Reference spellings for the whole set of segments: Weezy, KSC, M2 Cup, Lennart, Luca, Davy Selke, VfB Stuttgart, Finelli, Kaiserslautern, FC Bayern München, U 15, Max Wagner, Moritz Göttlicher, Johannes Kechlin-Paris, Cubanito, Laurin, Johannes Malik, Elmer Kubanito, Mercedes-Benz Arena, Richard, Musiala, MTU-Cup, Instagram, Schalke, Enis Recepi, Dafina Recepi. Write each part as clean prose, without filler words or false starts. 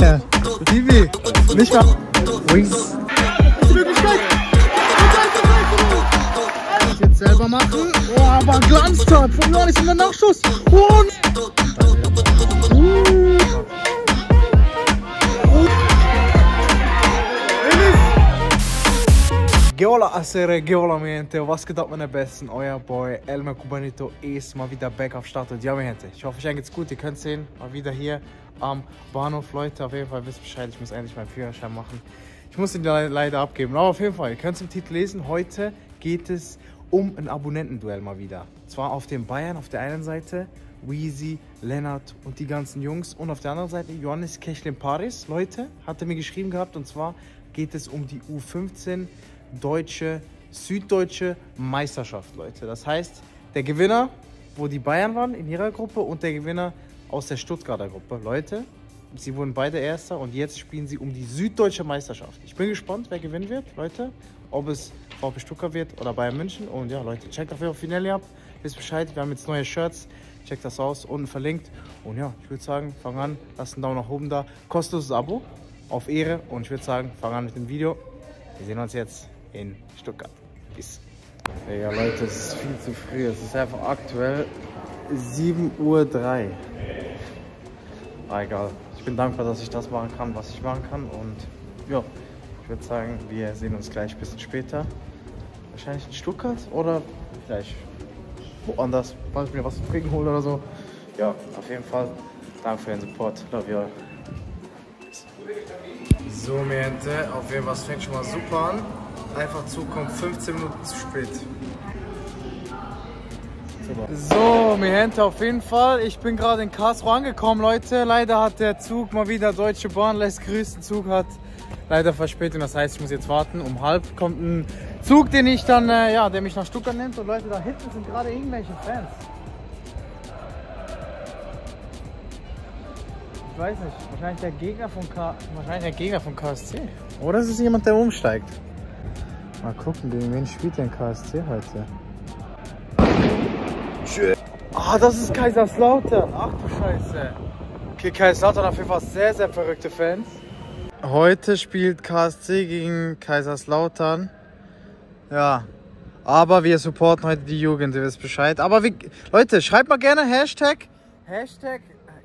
Ja. Divi, nicht mal. Wings. Möglichkeit. Jetzt selber machen. Oh, aber Glanztat von Johannes in der Nachschuss. Geola Asere, Geola Miente, was geht ab meine Besten? Euer Boy Elmer Kubanito ist mal wieder back auf Start und ja, Miente. Ich hoffe, euch geht's gut. Ihr könnt sehen, mal wieder hier am Bahnhof, Leute. Auf jeden Fall wisst Bescheid, ich muss endlich meinen Führerschein machen. Ich muss ihn leider abgeben, aber auf jeden Fall, ihr könnt es im Titel lesen. Heute geht es um ein Abonnentenduell mal wieder. Zwar auf den Bayern auf der einen Seite, Weezy, Lennart und die ganzen Jungs und auf der anderen Seite Johannes Kechlin-Paris, Leute, hat er mir geschrieben gehabt und zwar geht es um die U15 Deutsche, süddeutsche Meisterschaft, Leute. Das heißt, der Gewinner, wo die Bayern waren in ihrer Gruppe und der Gewinner aus der Stuttgarter Gruppe, Leute, sie wurden beide Erster und jetzt spielen sie um die süddeutsche Meisterschaft. Ich bin gespannt, wer gewinnen wird, Leute, ob es VfB Stuttgart wird oder Bayern München. Und ja, Leute, checkt auf jeden Fall Finelli ab, wisst Bescheid, wir haben jetzt neue Shirts, checkt das aus, unten verlinkt. Und ja, ich würde sagen, fang an, lasst einen Daumen nach oben da, kostenloses Abo, auf Ehre und ich würde sagen, fang an mit dem Video. Wir sehen uns jetzt in Stuttgart. Peace. Ja, Leute, es ist viel zu früh. Es ist einfach aktuell 7.03 Uhr. Ah, egal. Ich bin dankbar, dass ich das machen kann, was ich machen kann. Und ja, ich würde sagen, wir sehen uns gleich ein bisschen später. Wahrscheinlich in Stuttgart oder vielleicht woanders, falls ich mir was zu trinken hole oder so. Ja, auf jeden Fall. Danke für den Support. Love you all. So, mir Ente, auf jeden Fall, das fängt schon mal super an. Einfach zukommt 15 Minuten zu spät. So, mir Hände auf jeden Fall. Ich bin gerade in Karlsruhe angekommen, Leute. Leider hat der Zug mal wieder, Deutsche Bahn lässt grüßen. Zug hat leider Verspätung. Das heißt, ich muss jetzt warten. Um halb kommt ein Zug, den ich dann, ja, der mich nach Stuttgart nimmt. Und Leute, da hinten sind gerade irgendwelche Fans. Ich weiß nicht, wahrscheinlich der Gegner von KSC. Oder ist es jemand, der umsteigt? Mal gucken, gegen wen spielt denn KSC heute? Ah, das ist Kaiserslautern! Ach du Scheiße! Okay, Kaiserslautern auf jeden Fall sehr, sehr verrückte Fans. Heute spielt KSC gegen Kaiserslautern. Ja, aber wir supporten heute die Jugend, ihr wisst Bescheid. Aber wie, Leute, schreibt mal gerne Hashtag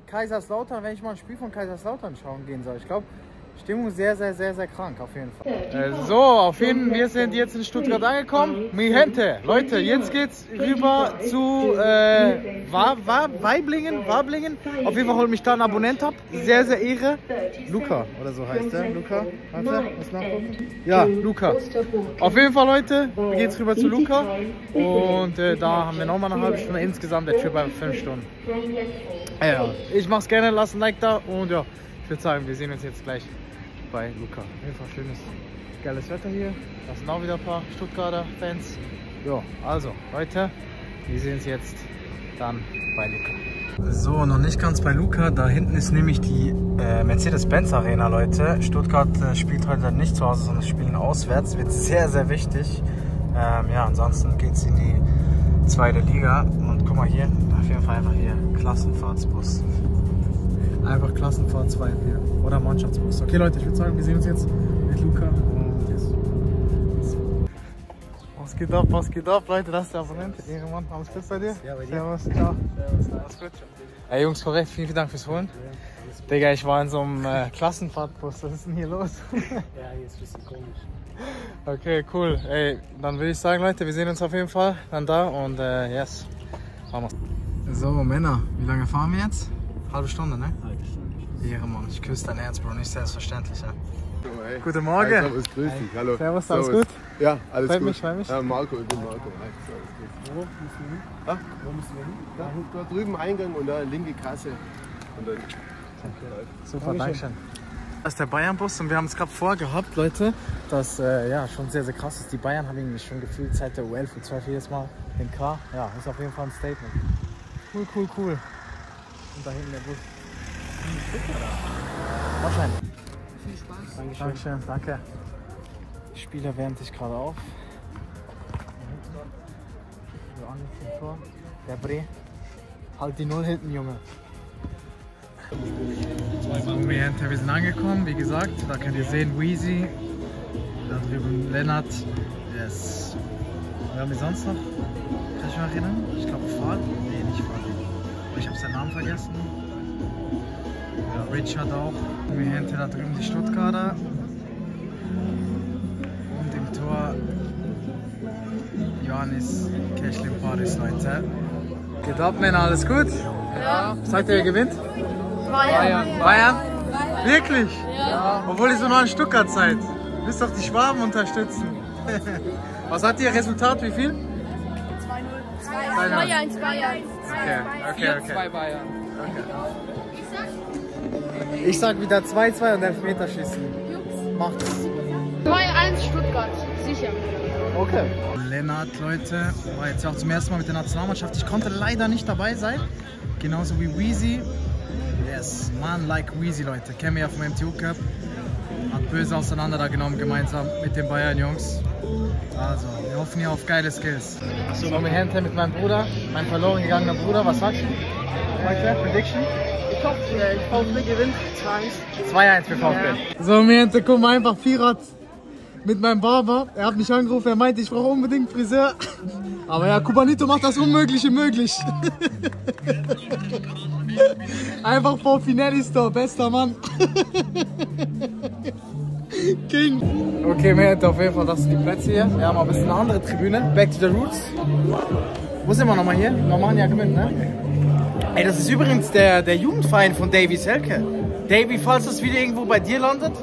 Kaiserslautern, wenn ich mal ein Spiel von Kaiserslautern schauen gehen soll. Ich glaube, Stimmung sehr, sehr, sehr, sehr krank auf jeden Fall. So, auf jeden Fall, wir sind jetzt in Stuttgart angekommen. Mi gente, Leute, jetzt geht's rüber zu Weiblingen. Auf jeden Fall holt mich da ein Abonnent ab. Sehr, sehr Ehre. Luca, oder so heißt er. Luca, warte, muss nachgucken. Ja, Luca. Auf jeden Fall, Leute, geht's rüber zu Luca. Und da haben wir nochmal eine halbe Stunde. Insgesamt der Trip bei 5 Stunden. Ja, ich mach's gerne, lasst ein Like da und ja. Ich würde sagen, wir sehen uns jetzt gleich bei Luca. Auf jeden Fall schönes, geiles Wetter hier. Da sind auch wieder ein paar Stuttgarter Fans. Ja, also Leute, wir sehen uns jetzt dann bei Luca. So, noch nicht ganz bei Luca. Da hinten ist nämlich die Mercedes-Benz Arena, Leute. Stuttgart spielt heute nicht zu Hause, sondern spielen auswärts. Wird sehr, sehr wichtig. Ja, ansonsten geht es in die zweite Liga. Und guck mal hier, auf jeden Fall einfach hier Klassenfahrtsbus. Einfach Klassenfahrt 2 hier oder Mannschaftsbus. Okay Leute, ich würde sagen, wir sehen uns jetzt mit Luca und yes. Was geht ab, Leute, das ist der Abonnent. Ehrenmann, alles gut bei dir? Ja, bei dir. Servus, ciao. Servus, alles gut. Ey Jungs, korrekt, vielen, vielen Dank fürs Holen. Ja, Digga, ich war in so einem Klassenfahrtbus, was ist denn hier los? Ja, hier ist ein bisschen komisch. Okay, cool. Ey, dann würde ich sagen, Leute, wir sehen uns auf jeden Fall dann da und yes, machen wir's. So, Männer, wie lange fahren wir jetzt? Halbe Stunde, ne? Ehre, Mann. Ich küsse dein Herz, Bro. Nicht selbstverständlich, ja. So, hey. Guten Morgen. Hi, servus, grüß dich. Hallo. Servus, alles gut? Ja, alles gut. Freut mich. Ja, Marco, ich bin Marco. Hi, servus, grüß dich. Wo müssen wir hin? Ah? Wo müssen wir hin? Da, da drüben Eingang und da linke Kasse. Und dann... Okay. Super, Dankeschön. Das ist der Bayern-Bus und wir haben es gerade vorgehabt, Leute, dass ja, schon sehr, sehr krass ist. Die Bayern haben irgendwie schon gefühlt seit der U11 und 12 jedes Mal den K. Ja, ist auf jeden Fall ein Statement. Cool, cool, cool. Und da hinten der Bus. Wahrscheinlich. Viel Spaß. Dankeschön. Dankeschön, danke. Die Spieler wärmt sich gerade auf. Der Bre. Halt die Null hinten, Junge. Wir sind angekommen, wie gesagt, da könnt ihr sehen, Weezy, da drüben Lennart, yes. Wer haben wir sonst noch? Kann ich mich erinnern? Ich glaube Fahrt, nee, nicht Fahrt, ich habe seinen Namen vergessen. Ja, Richard auch. Wir hinter da drüben die Stuttgarter und im Tor Johannes Kechlin-Paris, Leute. Geht ab, Männer, alles gut? Ja. Sagt ihr, ihr gewinnt? Bayern. Bayern? Wirklich? Ja. Obwohl ihr so noch in Stuttgart seid. Ihr müsst doch die Schwaben unterstützen. Was hat ihr Resultat? Wie viel? 2-0. 2-1. 2-1. 2-1. Okay. 4-2 Bayern. Okay. Ich sag wieder 2-2 und Elfmeterschießen. Macht's. 2-1 Stuttgart. Sicher. Okay. Lennart, Leute, war jetzt auch zum ersten Mal mit der Nationalmannschaft. Ich konnte leider nicht dabei sein. Genauso wie Weezy. Yes, man like Weezy, Leute. Kennen wir ja vom MTU-Cup. Hat böse auseinander da genommen, gemeinsam mit den Bayern-Jungs. Also, wir hoffen hier auf geile Skills. So, noch Hände mit meinem Bruder, mein verloren gegangener Bruder. Was sagst du? Prediction? Ich hoffe, VfB gewinnt 2-1. 2-1 für VfB. So, mir Hände, guck mal, einfach Vierrad mit meinem Barber. Er hat mich angerufen, er meinte, ich brauche unbedingt Friseur. Aber ja, Kubanito macht das Unmögliche möglich. Einfach vor Finelli's Tor, bester Mann. King. Okay, wir hätten auf jeden Fall, das sind die Plätze hier. Wir haben ein bisschen eine andere Tribüne. Back to the Roots. Wo sind wir nochmal hier? Normania Gmünd, ne? Ey, das ist übrigens der Jugendverein von Davy Selke. Davy, falls das Video irgendwo bei dir landet,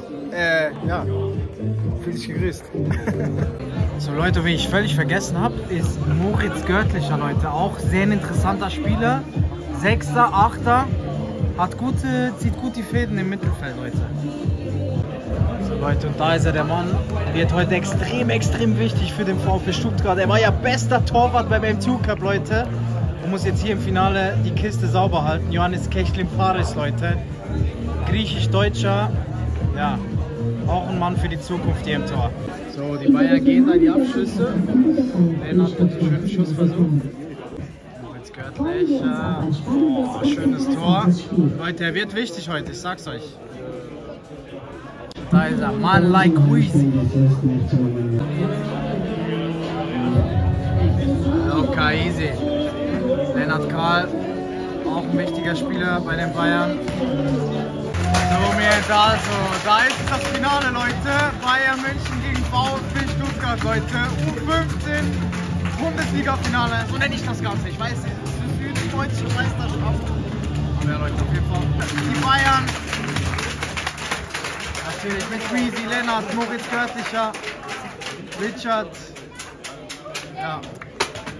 ja, fühl dich gegrüßt. So Leute, wen ich völlig vergessen habe, ist Moritz Göttlicher, Leute. Auch sehr ein interessanter Spieler. Sechster, Achter, zieht gut die Fäden im Mittelfeld, Leute. So Leute, und da ist er, der Mann, wird heute extrem wichtig für den VfB Stuttgart. Er war ja bester Torwart beim M2 Cup, Leute. Und muss jetzt hier im Finale die Kiste sauber halten. Johannes Kechlin-Paris, Leute. Griechisch-Deutscher, ja, auch ein Mann für die Zukunft hier im Tor. So, die Bayern gehen da die Abschüsse. Lennart mit einem schönen Schussversuch. Göttlich, oh, schönes Tor. Leute, er wird wichtig heute, ich sag's euch. Da ist er, man like Weezy. Luca, easy. Lennart Karl, auch ein wichtiger Spieler bei den Bayern. So, mir ist also, da ist das Finale, Leute. Bayern München gegen VfB Stuttgart, Leute. U15. Bundesliga-Finale, so nenne ich das Ganze. Ich weiß nicht, es ist für die deutsche Meisterschaft. Und ja, Leute, auf jeden Fall. Die Bayern. Natürlich mit Weezy, Lennart, Moritz Göttlicher, Richard. Ja.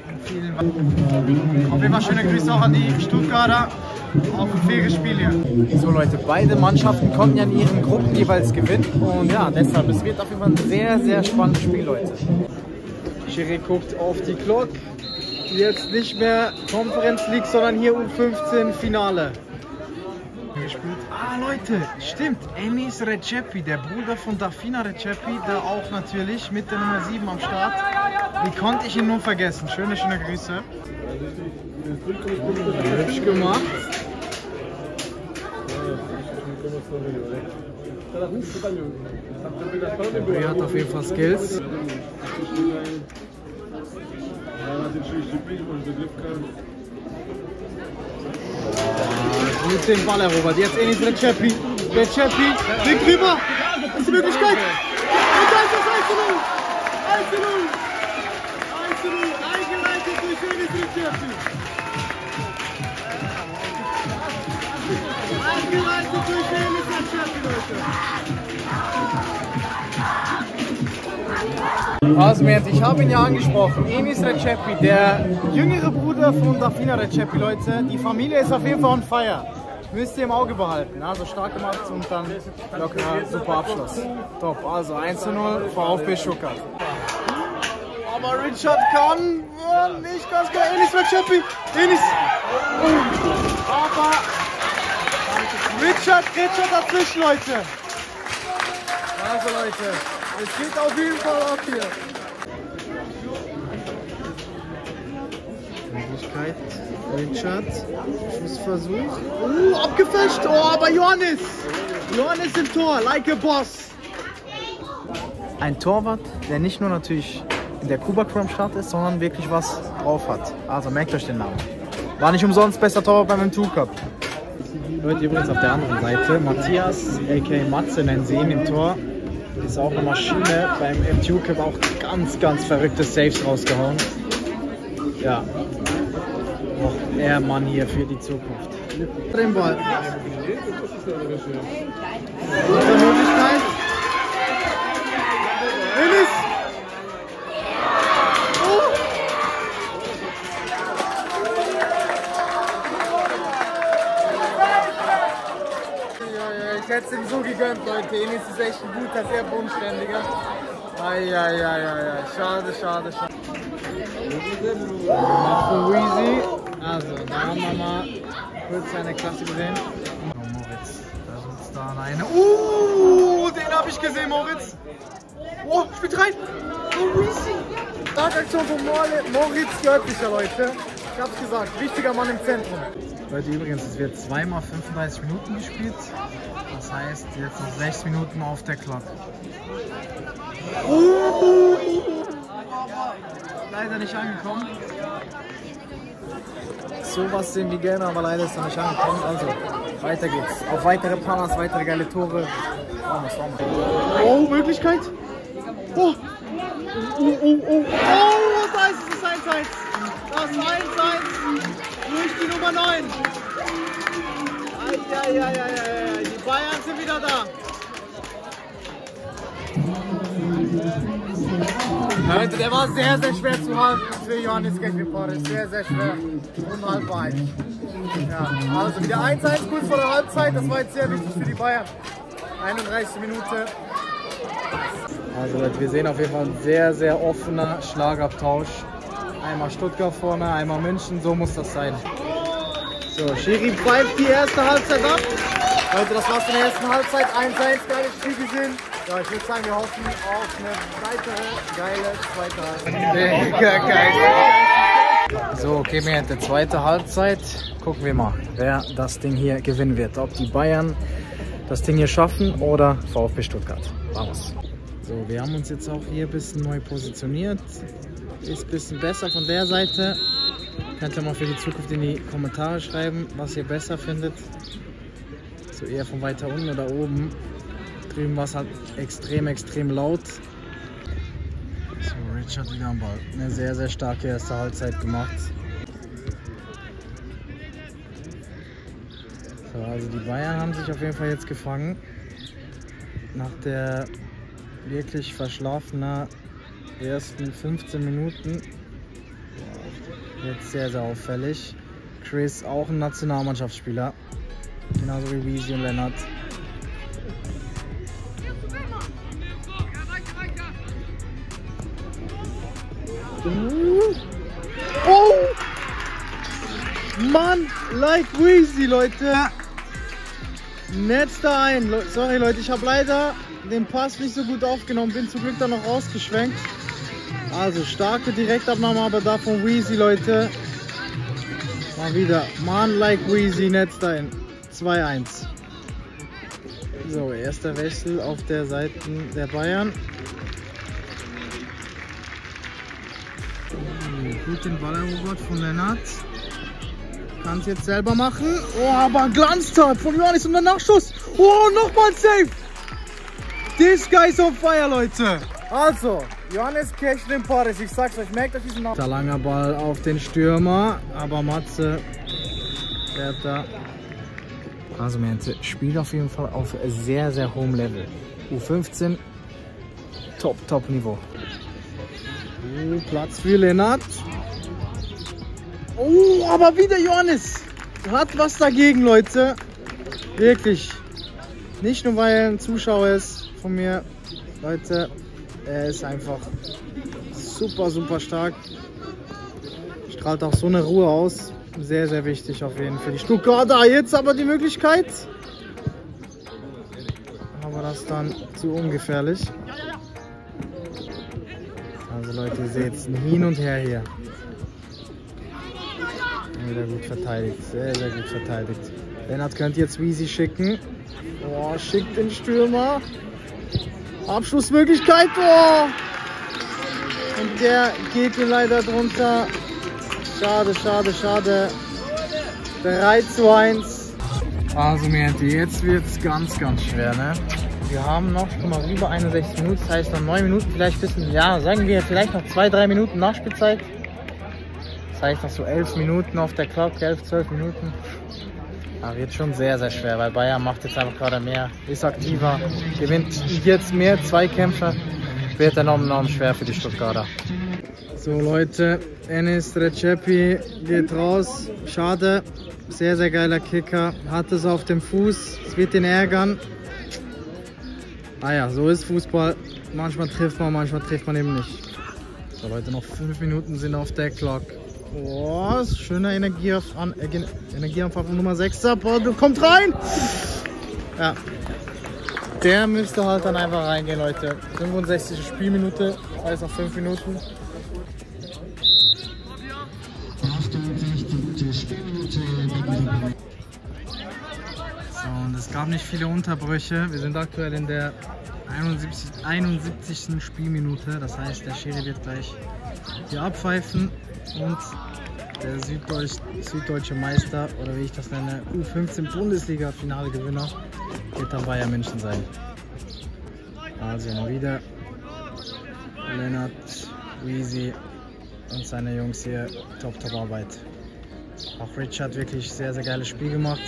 Und vielen Dank. Auf jeden Fall schöne Grüße auch an die Stuttgarter. Auch ein faires Spiel hier. So Leute, beide Mannschaften konnten ja in ihren Gruppen jeweils gewinnen. Und ja, deshalb, es wird auf jeden Fall ein sehr spannendes Spiel, Leute. Schiri guckt auf die Glock. Jetzt nicht mehr Conference League, sondern hier U15 Finale. Ah Leute, stimmt. Enis Recepi, der Bruder von Dafina Recepi, da auch natürlich mit der Nummer 7 am Start. Wie konnte ich ihn nur vergessen? Schöne Grüße. Hübsch gemacht. Der Bruder hat auf jeden Fall Skills. Gut den Ball erobert. Jetzt Enis Recepi. Recepi liegt drüber. Das ist die Möglichkeit. Und da ist das 1-0. Eingeleitet durch Enis Recepi. Also ich habe ihn ja angesprochen, Enis Recepi, der jüngere Bruder von Dafina Recepi, Leute. Die Familie ist auf jeden Fall on fire. Müsst ihr im Auge behalten. Also stark gemacht und dann lockerer, super Abschluss. Top, also 1-0 VfB Stuttgart. Aber Richard kann nicht ganz klar. Enis Recepi, Enis. Aber Richard dazwischen, Leute. Also Leute, es geht auf jeden Fall ab hier. Möglichkeit. Richard, Schussversuch. Abgefälscht. Oh, aber Johannes. Johannes im Tor, like a boss. Ein Torwart, der nicht nur natürlich in der Cuba-Crew am Start ist, sondern wirklich was drauf hat. Also merkt euch den Namen. War nicht umsonst bester Torwart beim M2-Cup. Leute, übrigens auf der anderen Seite, Matthias, a.k.a. Matze, nennen sie ihn im Tor. Ist auch eine Maschine, beim MTU-Cup auch ganz, ganz verrückte Saves rausgehauen. Ja, auch der Mann hier für die Zukunft. Den Ball. Gute Möglichkeit. Enis! Ich hätte es ihm so gegönnt, Leute. Enis ist echt ein guter, sehr bodenständiger. Eieieiei, schade. Für Weezy. Also, da haben wir mal kurz seine Klasse gesehen. Moritz, da sitzt da einer. Den habe ich gesehen, Moritz. Oh, spielt rein. Oh, Weezy. Startaktion von Moritz Göttlicher, Leute. Ich hab's gesagt, wichtiger Mann im Zentrum. Leute, übrigens, es wird zweimal 35 Minuten gespielt. Das heißt, jetzt noch 6 Minuten auf der Klocke. Leider nicht angekommen. Sowas sehen wir gerne, aber leider ist er nicht angekommen. Also, weiter geht's. Auf weitere Panas, weitere geile Tore. Oh, Möglichkeit. Was heißt es? Das 1-1 durch die Nummer 9. Eieieiei, die Bayern sind wieder da. Leute, der war sehr, sehr schwer zu halten für Johannes Kechlin-Paris. Sehr, sehr schwer. Unhaltbar eigentlich. Ja, also wieder 1-1 kurz vor der Halbzeit. Das war jetzt sehr wichtig für die Bayern. 31. Minute. Also Leute, wir sehen auf jeden Fall ein sehr, sehr offener Schlagabtausch. Einmal Stuttgart vorne, einmal München, so muss das sein. So, Schiri pfeift die erste Halbzeit ab. Leute, das war's in der ersten Halbzeit. 1-1, geiles Spiel gesehen. Ja, ich würde sagen, wir hoffen auf eine weitere geile zweite Halbzeit. So, okay, wir haben die zweite Halbzeit. Gucken wir mal, wer das Ding hier gewinnen wird. Ob die Bayern das Ding hier schaffen oder VfB Stuttgart. Vamos. So, wir haben uns jetzt auch hier ein bisschen neu positioniert. Ist ein bisschen besser von der Seite. Könnt ihr mal für die Zukunft in die Kommentare schreiben, was ihr besser findet. So eher von weiter unten oder oben. Drüben war es halt extrem laut. So, Richard wieder am Ball. Eine sehr, sehr starke erste Halbzeit gemacht. So, also die Bayern haben sich auf jeden Fall jetzt gefangen. Nach der wirklich verschlafenen ersten 15 Minuten. Jetzt sehr, sehr auffällig. Chris, auch ein Nationalmannschaftsspieler. Genauso wie Weezy und Lennart. Oh! Mann, like Weezy, Leute! Netz da ein! Sorry, Leute, ich habe leider den Pass nicht so gut aufgenommen, bin zum Glück dann noch rausgeschwenkt. Also, starke Direktabnahme, aber da von Weezy, Leute. Mal wieder, Mann, like Weezy, Netz da ein. 2-1. So, erster Wechsel auf der Seite der Bayern. Gut den Ball erobert von Lennart. Kann es jetzt selber machen. Oh, aber Glanztat von Johannes und der Nachschuss. Oh, nochmal safe. This guy's on fire, Leute. Also, Johannes Kechlin-Paris. Ich sag's euch, merkt euch diesen Namen. Der lange Ball auf den Stürmer. Aber Matze fährt da. Also, Mente spielt auf jeden Fall auf sehr, sehr hohem Level. U15, top Niveau. Platz für Lennart. Oh, aber wieder Johannes. Hat was dagegen, Leute. Wirklich. Nicht nur, weil er ein Zuschauer ist von mir. Leute, er ist einfach super stark. Strahlt auch so eine Ruhe aus. Sehr, sehr wichtig auf jeden Fall für die Stuttgarter. Jetzt aber die Möglichkeit. Aber das dann zu ungefährlich. Also Leute, ihr seht es hin und her hier. Sehr gut verteidigt, sehr gut verteidigt. Lennart könnte jetzt Weezy schicken. Oh, schickt den Stürmer. Abschlussmöglichkeit. Oh. Und der geht mir leider drunter. Schade, schade, schade. 3:1. Also Merti, jetzt wird es ganz, ganz schwer, ne? Wir haben noch, guck mal, über 61 Minuten, das heißt noch 9 Minuten, vielleicht ein bisschen, ja, sagen wir vielleicht noch 2-3 Minuten Nachspielzeit. Das heißt noch so 11 Minuten auf der Clock, 11-12 Minuten. Ja, wird schon sehr, sehr schwer, weil Bayern macht jetzt einfach gerade mehr, ist aktiver, gewinnt jetzt mehr Zweikämpfe. Wird dann enorm schwer für die Stuttgarter. So Leute, Enis Recepi geht raus, schade, sehr, sehr geiler Kicker, hat es auf dem Fuß, es wird ihn ärgern. Naja, so ist Fußball, manchmal trifft man eben nicht. So Leute, noch 5 Minuten sind auf der Clock. Oh, schöner Energieanfall von Nummer 6, oh, du kommst rein! Ja. Der müsste halt dann einfach reingehen, Leute. 65. Spielminute, das heißt noch 5 Minuten. So, und es gab nicht viele Unterbrüche. Wir sind aktuell in der 71. Spielminute. Das heißt, der Schiri wird gleich hier abpfeifen und der süddeutsche Meister, oder wie ich das nenne, U15 Bundesliga-Finale-Gewinner wird dann Bayern München sein. Also mal wieder Lennart, Weezy und seine Jungs hier, top Arbeit. Auch Richard wirklich sehr, sehr geiles Spiel gemacht.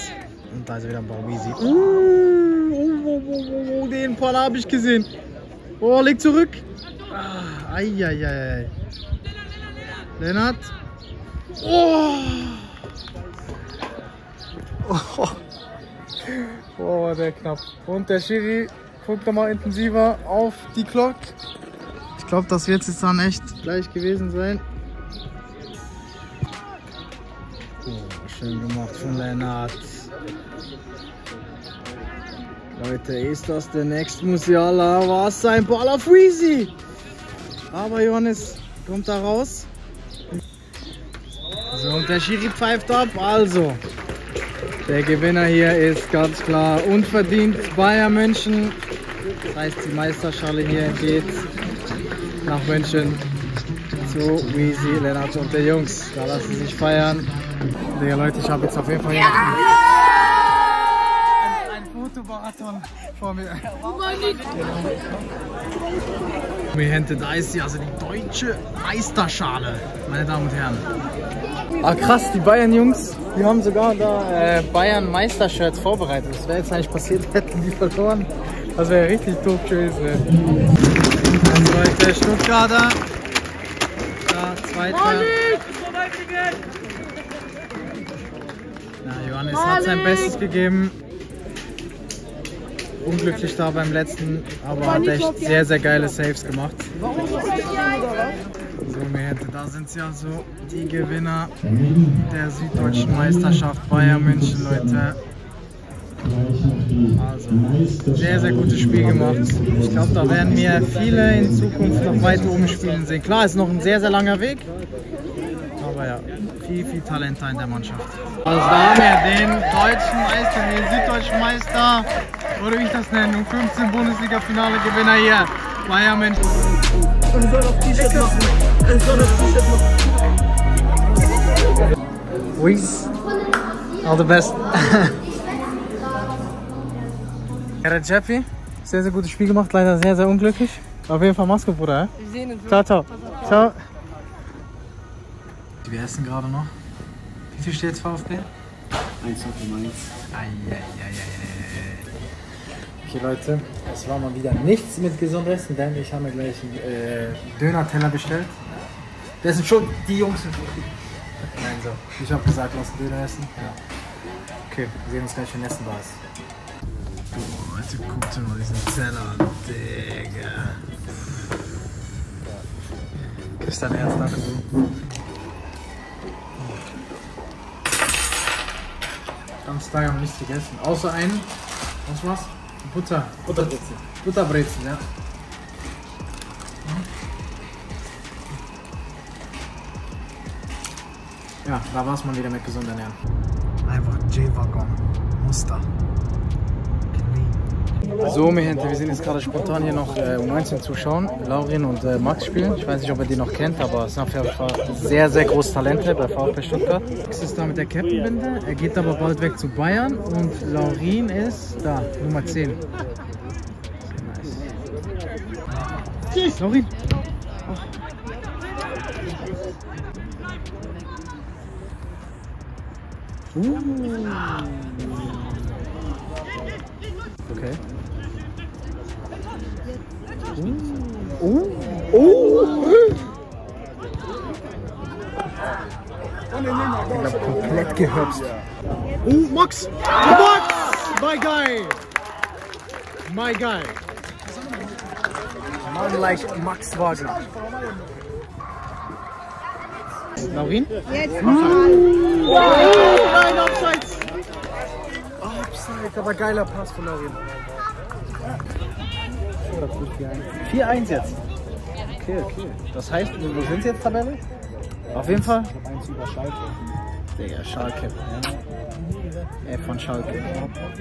Und da ist wieder ein paar Weezy. Den Ball habe ich gesehen. Oh, leg zurück. Eieiei. Lennart. Oh. Oh. Oh, der knapp. Und der Schiri guckt nochmal intensiver auf die Glock. Ich glaube, das wird jetzt dann echt gleich gewesen sein. Oh, schön gemacht von Lennart. Leute, ist das der nächste Musiala? War es ein Ball auf Weezy? Aber Johannes kommt da raus. So, und der Schiri pfeift ab, also der Gewinner hier ist ganz klar unverdient Bayern München. Das heißt, die Meisterschale hier geht nach München zu Weezy, Lennart und der Jungs. Da lassen sie sich feiern. Ja, Leute, ich habe jetzt auf jeden Fall hier ein Fotomarathon vor mir. Wir hätten da ist sie, also die deutsche Meisterschale, meine Damen und Herren. Ah krass, die Bayern-Jungs, die haben sogar da Bayern-Meistershirts vorbereitet. Das wäre jetzt eigentlich passiert, hätten die verloren. Das wäre richtig doof gewesen. Also Leute, Stuttgarter, da Zweiter. Malik! Na, Johannes Malik hat sein Bestes gegeben. Unglücklich da beim letzten, aber hat echt sehr, sehr geile Saves gemacht. So, da sind sie also die Gewinner der süddeutschen Meisterschaft Bayern München, Leute. Also, sehr, sehr gutes Spiel gemacht. Ich glaube, da werden wir viele in Zukunft noch weiter oben spielen sehen. Klar, ist noch ein sehr, sehr langer Weg. Aber ja, viel Talent da in der Mannschaft. Also da haben wir den deutschen Meister, den süddeutschen Meister, oder wie ich das nenne, U15 Bundesliga-Finale-Gewinner hier, Bayern München. Weezy, all the best. Recepi, sehr, sehr gutes Spiel gemacht, leider sehr, sehr unglücklich. Auf jeden Fall Maske, Bruder. Wir sehen uns. Ciao, ciao. Ciao. Wir essen gerade noch. Wie viel steht jetzt VfB? 1:1. Okay Leute, es war mal wieder nichts mit gesundem Essen, denn ich habe mir gleich einen Döner-Teller bestellt. Das sind schon die Jungs. Nein, so. Ich habe gesagt, lass einen Döner essen. Ja. Okay, wir sehen uns gleich, wenn Essen da ist. Boah, Leute, guckt mal diesen Teller, Digga. Kriegst dein Ernst, danke. Samstag haben wir nichts gegessen, außer einen, was war's? Butterbrezel. Butterbrezel, ja. Ja, da war es mal wieder mit gesund ernähren. Einfach J-Waggon. Muster. So, wir sind jetzt gerade spontan hier noch um 19 zuschauen. Laurin und Max spielen. Ich weiß nicht, ob ihr die noch kennt, aber es sind auf jeden Fall sehr, sehr große Talente bei VfB Stuttgart. Max ist da mit der Captain-Binde, er geht aber bald weg zu Bayern und Laurin ist da, Nummer 10. Nice. Laurin! Oh. Okay. Ich glaube, komplett gehüpft. Max! Max! My guy! My guy! Man like Max Wagner. Laurin? Jetzt! Nein, abseits! Abseits, aber geiler Pass von Laurin. 4-1 jetzt. Okay. Das heißt, wo sind sie jetzt Tabelle? Auf jeden Fall. Ich hab eins über Schalke. Digga, Schalke. Ey, von Schalke.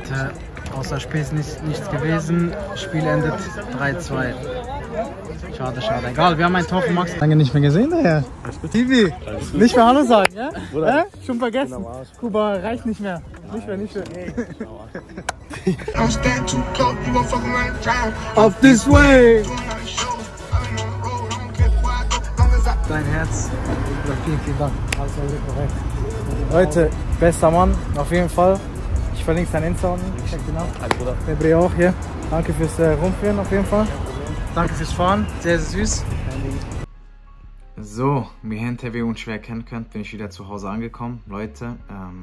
Tja, außer Spiel ist nichts gewesen. Spiel endet 3-2. Schade. Egal, wir haben ein Tor von Max. Lange nicht mehr gesehen daher. Tibi, nicht mehr Hallo sagen, ja? Schon vergessen. Kuba reicht nicht mehr. Nicht mehr. Auf this way! Dein Herz. Vielen Dank. Leute, bester Mann, auf jeden Fall. Ich verlinke sein Insta unten. Checkt ihn ab. Der Bre auch hier. Danke fürs Rumführen auf jeden Fall. Danke fürs Fahren, sehr, sehr süß. So, wie ihr unschwer erkennen könnt, bin ich wieder zu Hause angekommen. Leute,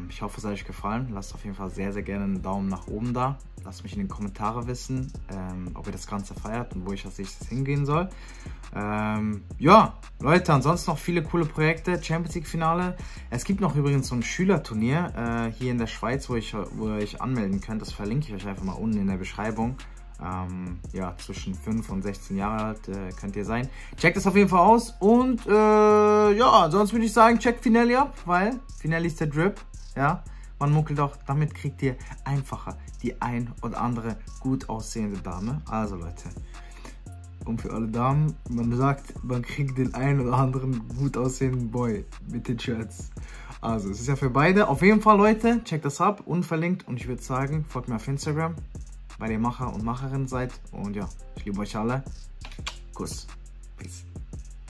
ich hoffe, es hat euch gefallen. Lasst auf jeden Fall sehr, sehr gerne einen Daumen nach oben da. Lasst mich in den Kommentaren wissen, ob ihr das Ganze feiert und wo ich als nächstes hingehen soll. Ja, Leute, ansonsten noch viele coole Projekte. Champions League Finale. Es gibt noch übrigens so ein Schülerturnier hier in der Schweiz, wo ihr euch anmelden könnt. Das verlinke ich euch einfach mal unten in der Beschreibung. Ja, zwischen 5 und 16 Jahre alt könnt ihr sein. Checkt das auf jeden Fall aus und ja, sonst würde ich sagen, checkt Finelli ab, weil Finelli ist der Drip, ja. Man munkelt auch, damit kriegt ihr einfacher die ein oder andere gut aussehende Dame. Also Leute, und für alle Damen, man sagt, man kriegt den ein oder anderen gut aussehenden Boy mit den Shirts. Also es ist ja für beide. Auf jeden Fall Leute, checkt das ab, unverlinkt, und ich würde sagen, folgt mir auf Instagram, weil ihr Macher und Macherin seid. Und ja, ich liebe euch alle. Kuss. Peace.